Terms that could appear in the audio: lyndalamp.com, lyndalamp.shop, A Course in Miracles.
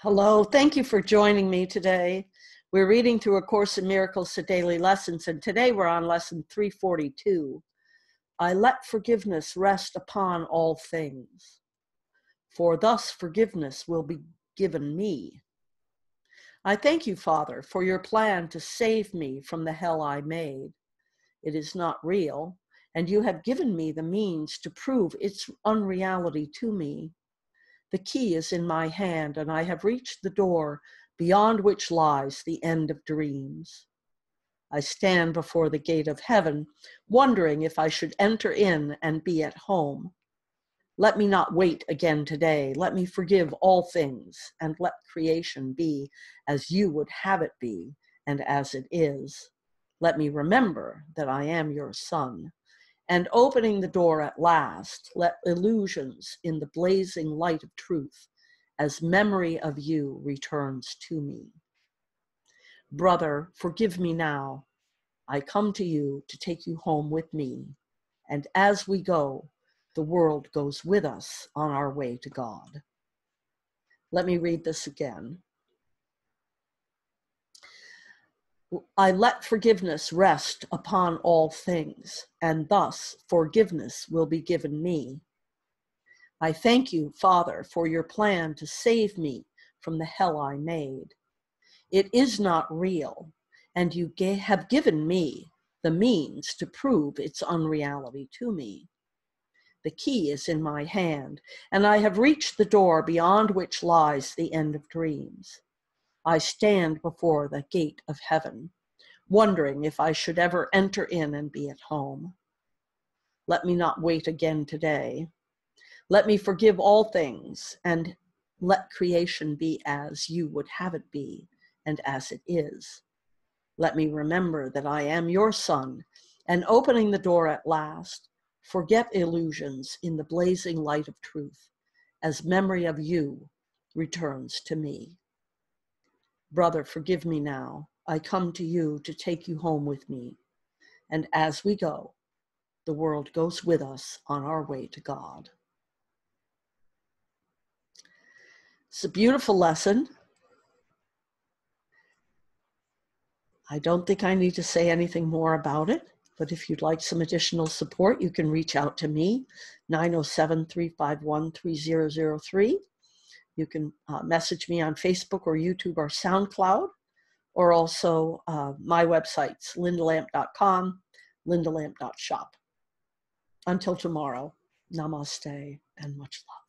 Hello, thank you for joining me today. We're reading through A Course in Miracles to Daily Lessons, and today we're on lesson 342. I let forgiveness rest upon all things, for thus forgiveness will be given me. I thank you, Father, for your plan to save me from the hell I made. It is not real, and you have given me the means to prove its unreality to me. The key is in my hand, and I have reached the door beyond which lies the end of dreams. I stand before the gate of heaven, wondering if I should enter in and be at home. Let me not wait again today. Let me forgive all things, and let creation be as you would have it be, and as it is. Let me remember that I am your son. And opening the door at last, let illusions in the blazing light of truth as memory of you returns to me. Brother, forgive me now. I come to you to take you home with me. And as we go, the world goes with us on our way to God. Let me read this again. I let forgiveness rest upon all things, and thus forgiveness will be given me. I thank you, Father, for your plan to save me from the hell I made. It is not real, and you have given me the means to prove its unreality to me. The key is in my hand, and I have reached the door beyond which lies the end of dreams. I stand before the gate of heaven, wondering if I should ever enter in and be at home. Let me not wait again today. Let me forgive all things, and let creation be as you would have it be, and as it is. Let me remember that I am your son, and opening the door at last, forget illusions in the blazing light of truth, as memory of you returns to me. Brother, forgive me now. I come to you to take you home with me. And as we go, the world goes with us on our way to God. It's a beautiful lesson. I don't think I need to say anything more about it, but if you'd like some additional support, you can reach out to me, 907-351-3003. You can message me on Facebook or YouTube or SoundCloud, or also my websites, lyndalamp.com, lyndalamp.shop. Until tomorrow, namaste and much love.